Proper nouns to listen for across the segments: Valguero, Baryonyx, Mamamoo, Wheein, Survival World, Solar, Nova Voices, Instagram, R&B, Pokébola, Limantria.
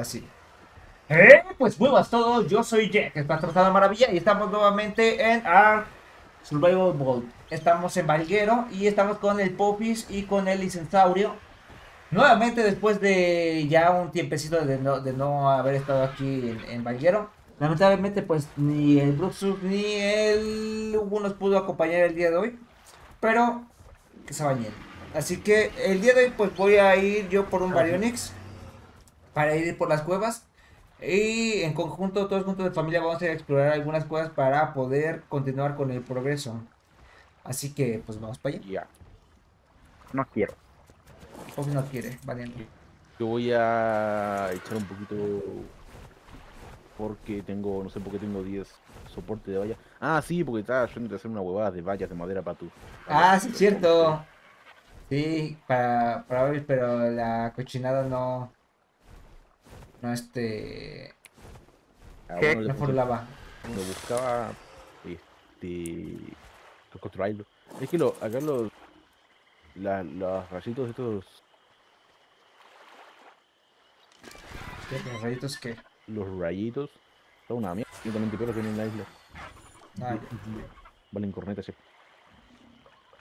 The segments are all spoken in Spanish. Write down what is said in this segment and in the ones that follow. Así. Pues buenas a todos, yo soy Jack, estás tratando maravilla y estamos nuevamente en Our Survival World. Estamos en Valguero y estamos con el Popis y con el Licensaurio. Nuevamente después de ya un tiempecito de no haber estado aquí en Valguero. Lamentablemente pues ni el Bruxus ni el Hugo nos pudo acompañar el día de hoy, pero que se bañen. Así que el día de hoy pues voy a ir yo por un Baryonyx para ir por las cuevas. Y en conjunto, todos juntos de familia, vamos a ir a explorar algunas cosas para poder continuar con el progreso. Así que, pues vamos para allá. Ya. No quiero. O no quiere, valiente. Yo voy a echar un poquito porque tengo, no sé por qué tengo 10 soportes de vallas. Ah, sí, porque estaba yendo a hacer una huevada de vallas de madera para tú. Ah, sí, cierto. Sí, para ver, pero la cochinada no... No, no formulaba. Lo buscaba. Construirlo. Es que acá los rayitos estos. ¿Los rayitos qué? Los rayitos. Son una mierda. Yo también te pierdo que en la isla. Ah, valen cornetas, sí.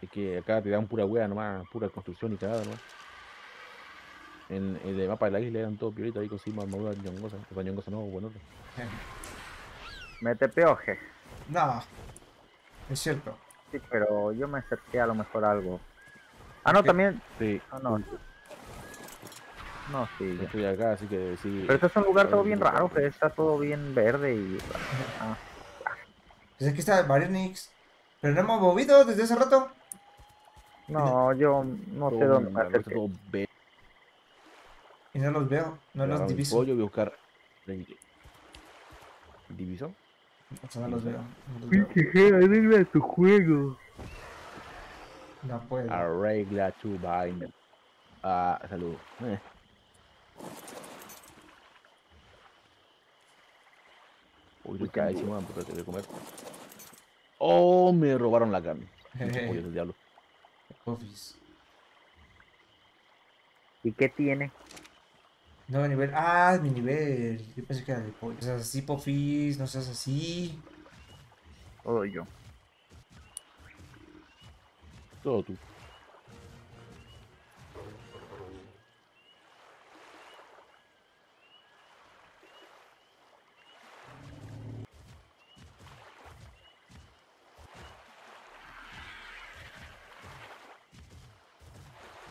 Es que acá te dan pura hueá nomás, pura construcción y cagada nomás. En el mapa de la isla eran todos pioritos ahí con cima armadura ñongosa. O sea, ñongosa no, bueno. Mete peoje. No, es cierto. Sí, pero yo me acerqué a lo mejor a algo. Ah, no, también. Sí. Ah, no. No, sí. Yo estoy acá, así que sí. Pero este es un lugar todo bien raro, que está todo bien verde y... Ah. Pues aquí está Baryonyx. Pero no hemos movido desde hace rato. No, yo no sé dónde me acerqué. Y no los veo, no los diviso. Yo voy a buscar. ¿Diviso? O sea, no los veo. Pinche, arregla tu juego. No puedo. Arregla tu vaina. Ah, salud. Uy, yo caí encima porque te voy a comer. Oh, me robaron la carne. Pollo del diablo. Office. ¿Y qué tiene? Nuevo nivel. Ah, mi nivel. Yo pensé que era de pollo. No seas así, Popis. No seas así. Todo yo. Todo tú.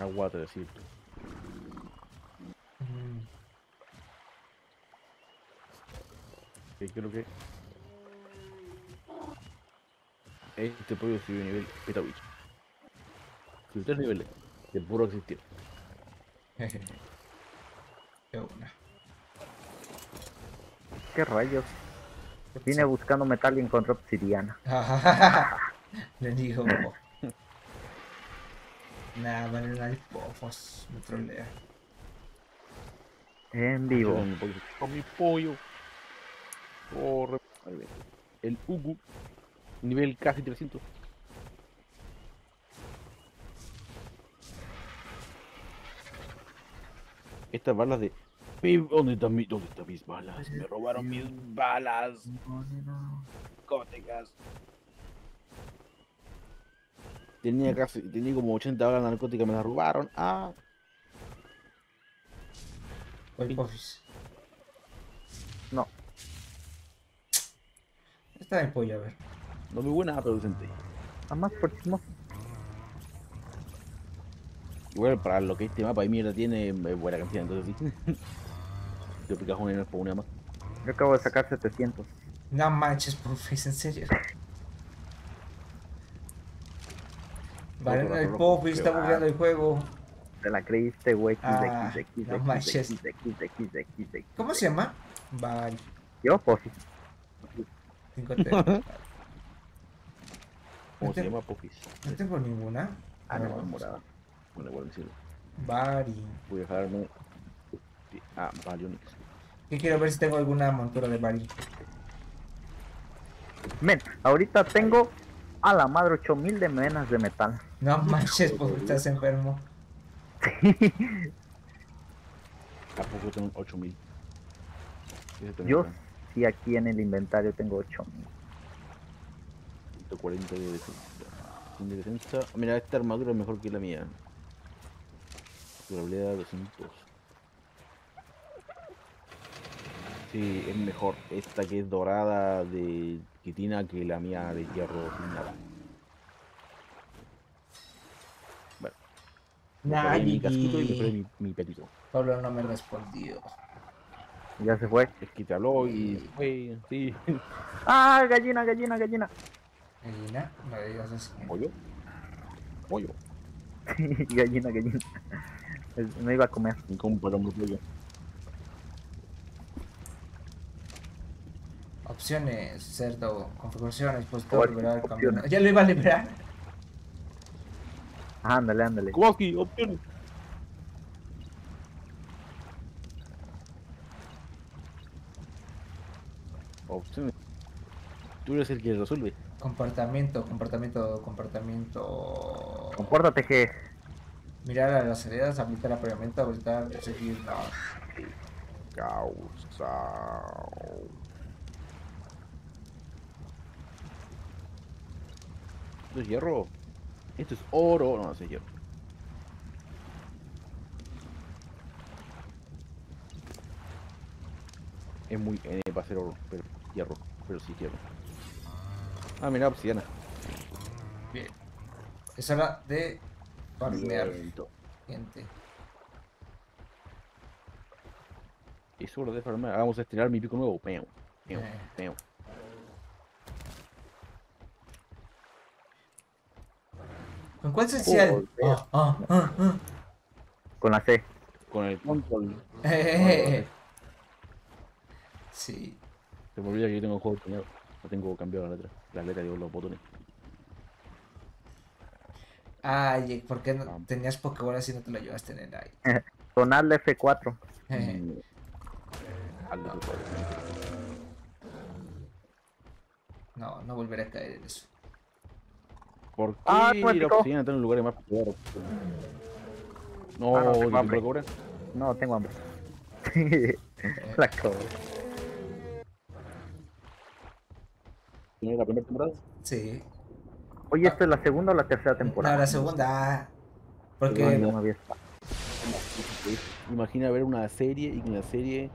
Agua te decir tú. Creo que este pollo subió nivel peta bicho. Sus 3 niveles de puro existir. ¿Qué rayos? Vine buscando metal y encontré obsidiana. Le digo. Nah, vale, no hay pofos. Me trolea. En vivo. Con mi pollo. Corre. El Ugu, nivel casi 300. Estas balas de... ¿Dónde están mis balas? Me robaron mis balas. Narcóticas. Tenía casi... Tenía como 80 balas narcóticas, me las robaron. Ah. No. Está en pollo, a ver. No muy buena, pero decente. Además, por no. Igual para lo que este mapa y mierda tiene, es buena cantidad, entonces sí. Te picas una y no es por una más. Yo acabo de sacar 700. No manches, Popis, en serio. Vale, el Popis está bugueando el juego. Te la creíste, güey. No manches. ¿Cómo se llama? Vale. Yo, Popis. ¿Cómo se llama, Popis? No tengo ninguna. Ah, no, morada. Bueno, igual decirlo. Bari. Voy a dejarme. Ah, Baryonyx. Yo quiero ver si tengo alguna montura de Bari. Men, ahorita tengo a la madre 8000 de menas de metal. No manches, porque estás enfermo. Tampoco tengo 8000. Yo sí, aquí en el inventario tengo 8000. 140 de defensa. De defensa. Mira, esta armadura es mejor que la mía. Durabilidad 200. Sí, es mejor esta que es dorada de quitina que la mía de hierro. Bueno. Nah, mi casquito y mi pelito. Pablo no me respondió. Ya se fue. Es que te habló y se fue, sí. ¡Ah, gallina, gallina, gallina! ¿Gallina? No digas así. ¿Pollo? Pollo. Gallina, gallina. No iba a comer. Me compro un pollo. Opciones, cerdo, configuraciones, pues todo liberar el camino. Ya lo iba a liberar. Ándale, ándale. Kowalski, opciones. Opciones. Tú eres el que resuelve. Comportamiento, comportamiento, comportamiento. Compórtate, G. Mirar a las heridas, habilitar apareamiento, habilitar, seguir. No. Causa. ¿Esto es hierro? Esto es oro. No, eso es hierro. Es muy va a ser oro, pero hierro, pero sí hierro. Ah, mira, obsidiana. Bien. Es hora de farmear, gente. Es hora de farmear. Vamos a estrenar mi pico nuevo. Peo, peo, peo. ¿Con cuál se hacía? Con la C. Con el control. Sí. Se me olvida que yo tengo el juego cambiado. No tengo cambiado la letra. La letra, digo, los botones. Ay, ¿por qué no tenías Pokébolas y no te lo llevaste en el aire? Sonarle F4. No, no volveré a caer en eso. ¿Por qué la oficina está en un lugar más peor? No, no tengo hambre. No, tengo hambre. La cobra. ¿Tienes la primera temporada? Sí. Oye, ¿esta es la segunda o la tercera temporada? No, la segunda. Porque no había estado. Imagina ver una serie y que en la serie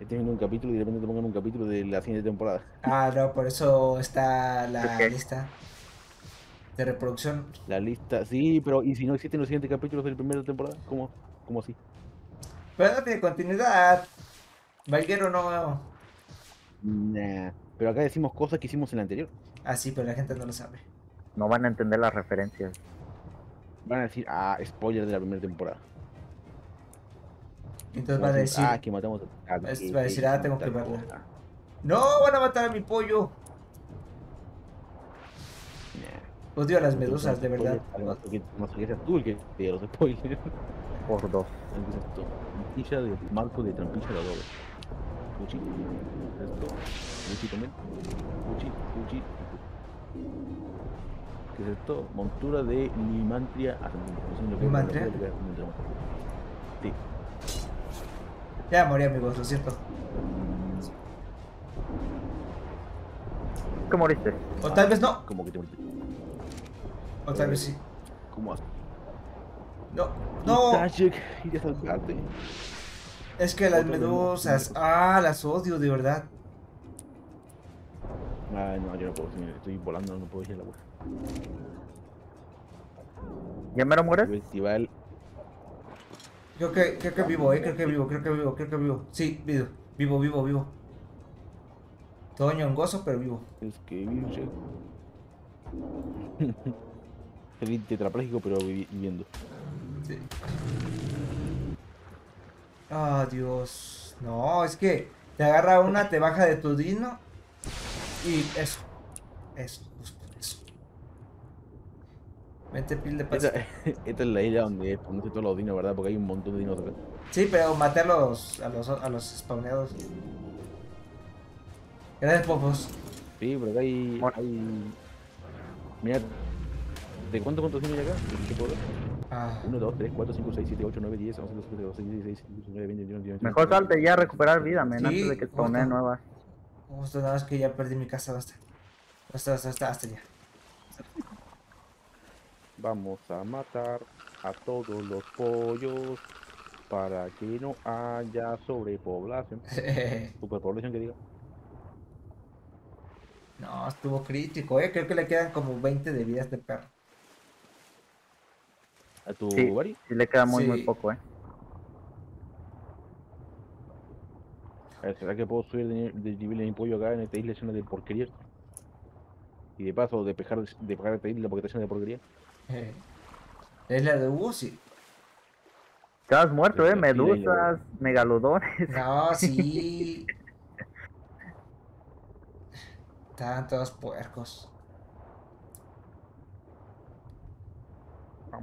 estés viendo un capítulo y de repente te pongan un capítulo de la siguiente temporada. Ah, no, por eso está la lista de reproducción. La lista, sí, pero ¿y si no existen los siguientes capítulos de la primera temporada? ¿Cómo así? Pero no tiene continuidad. Valguero no. Nah, pero acá decimos cosas que hicimos en la anterior. Ah, sí, pero la gente no lo sabe. No van a entender las referencias. Van a decir, ah, spoiler de la primera temporada. Entonces van a decir, ah, que matamos a... Va a decir, ah, tengo que verla. No, van a matar a mi pollo. Odio a las medusas, de verdad. Además, que seas tú el que te los spoilers. Por dos. Trampilla de marco de trampilla de adobo. Cuchi. Esto. Cuchi también. Cuchi. Cuchi. ¿Qué es esto? Montura de Limantria. ¿Limantria? Sí. Ya morí, amigos, lo siento. ¿Cómo moriste? O tal vez no. Como que te moriste. O tal vez sí. ¿Cómo haces? No, no. Es que las medusas, las odio de verdad. Ay, no, yo no puedo, señor. Estoy volando, no puedo ir a la web. ¿Ya me lo mueres? Festival. Creo que vivo, creo que vivo. Sí, vivo. Toño hongoso, pero vivo. Es que vivo, tetrapléjico, pero viviendo. Sí. Ah, Dios. No, es que te agarra una, te baja de tu dino. Y eso. Eso. Vente, pil de pasta. Esta es la isla donde ponen todos los dinos, ¿verdad? Porque hay un montón de dinos acá. Sí, pero maté a los spawneados. Gracias, Popos. Sí, pero acá hay... Mira, ¿de cuántos dinos hay acá? 1, 2, 3, 4, 5, 6, 7, 8, 9, 10, 11, 12, 13, 14, 15, 16, 17, 18, 19, 20. Mejor salte ya a recuperar vida, men, antes de que tome nuevas. Justo, nada más que ya perdí mi casa, basta. Basta ya. Vamos a matar a todos los pollos para que no haya sobrepoblación. Superpoblación que diga. No, estuvo crítico, creo que le quedan como 20 de vida a este perro. ¿A tu Bari? Sí, le queda muy poco, A ver, ¿será que puedo subir de nivel en el pollo acá en esta isla llena de porquería? Y de paso, despejar esta isla porque está llena de porquería. La isla de Hugo, sí. Estabas muerto, medusas, megalodones. No, sí. Estaban todos puercos.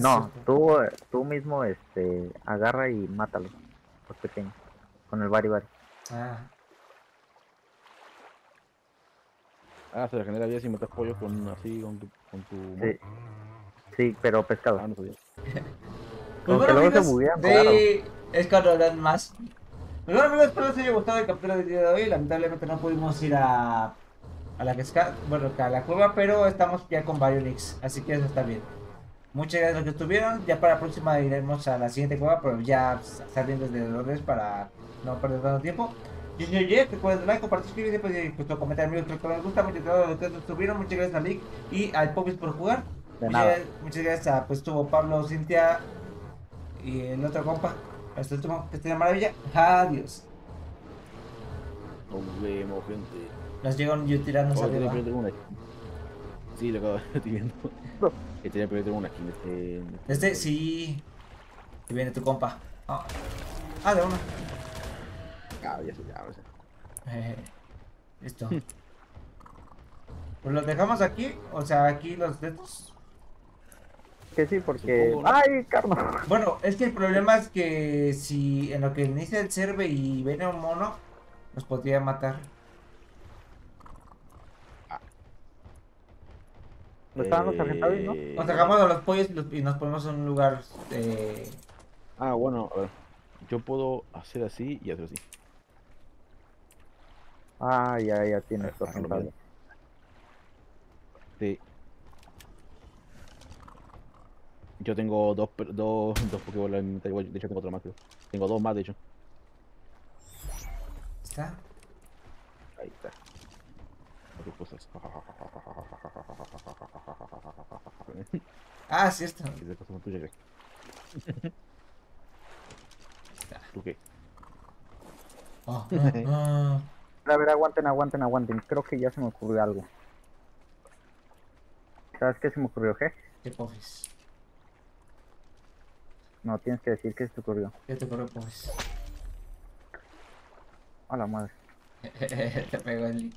No, tú mismo agarra y mátalo. Los pequeños. Con el bari. Se regenera vida si matas pollos con tu... Sí, pero pescado. No sabía. Pues bueno, amigos, es cuando hablan más. Pues bueno, amigos, espero que os haya gustado el capítulo del día de hoy. Lamentablemente no pudimos ir a la cueva, pero estamos ya con Baryonyx, así que eso está bien. Muchas gracias a los que estuvieron. Ya para la próxima iremos a la siguiente cueva, pero ya saliendo desde Dolores para no perder tanto tiempo. Yo soy Jeff, recuerden like, compartir, suscribirse, pues comentar, amigos, creo que les gusta, muchas gracias a los que estuvieron, muchas gracias a Lick y al Popis por jugar. Muchas gracias a estuvo Pablo, Cintia y el otro compa. Hasta el último, que esté de maravilla. Adiós. Nos vemos, gente. Nos llegan yo tirando arriba. Sí, lo acabo de viendo. Tenía que tener una skin. Este sí. Y viene tu compa. De uno. Ya. Listo. Pues los dejamos aquí. O sea, aquí los dedos. Que sí, porque... Supongo, ¿no? ¡Ay, carno! Bueno, es que el problema es que si en lo que inicia el server y viene un mono, nos podría matar. ¿No estábamos argentados, no? Nos sacamos a los pollos y nos ponemos en un lugar de... bueno, a ver. Yo puedo hacer así y hacer así. Ya tiene esto argentado. Sí. Yo tengo dos Pokébolas en mi inventario. De hecho tengo otro más, creo. Tengo dos más, de hecho. ¿Está? Ahí está. ¿Qué cosas? Sí está. Esas cosas son tuyas, Greg. ¿Tú qué? A ver, aguanten. Creo que ya se me ocurrió algo. ¿Sabes qué se me ocurrió, G? ¿Qué pobres? No, tienes que decir que se te ocurrió. ¿Qué te ocurrió, pues? A la madre. Te pegó el link.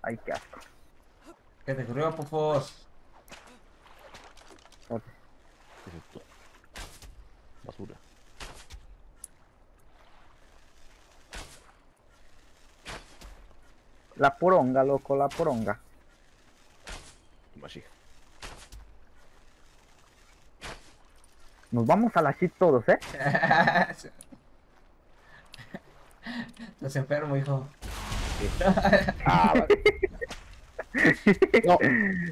Ay, qué asco. ¿Qué te ocurrió, Popos? ¿Qué es esto? Basura. La poronga, loco, la poronga. Masija. Nos vamos a la shit todos, Estás enfermo, hijo.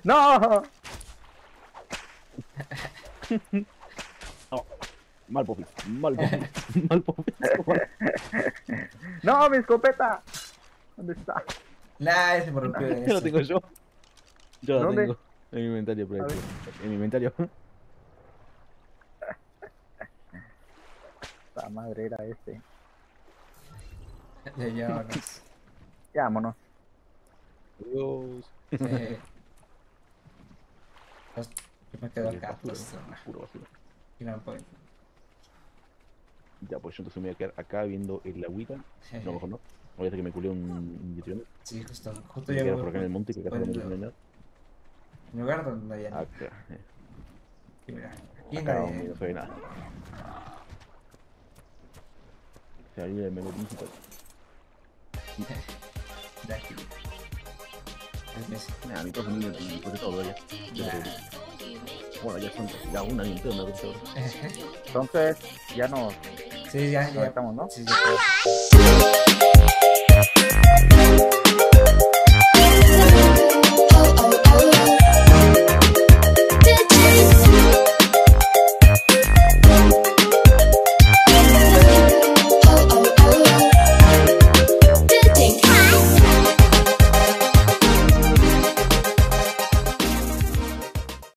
No. Mal Popis. No, mi escopeta. ¿Dónde está? Ese me rompió. Yo lo tengo yo. Yo la tengo. En mi inventario, por ahí. En mi inventario. La madre era Vámonos. Adiós. Yo me quedo acá. Puro basura. Y no me pueden. Ya, pues yo entonces me voy a quedar acá viendo el agüita. No, mejor no. Voy a hacer que me culé un vitrión. Sí, justo ya. Me voy a quedar por acá en el monte que acá no me dañado. ¿Un lugar donde hay nada? Acá, Y mira, aquí acá nadie, no se ve nada. Se va a ir el menú principal. De aquí. Nada, mi cosa niño, porque todo ya. Bueno, ya son la una y entero, me gusta. Entonces, ya no. Sí, ya estamos, ¿no? Sí, ya.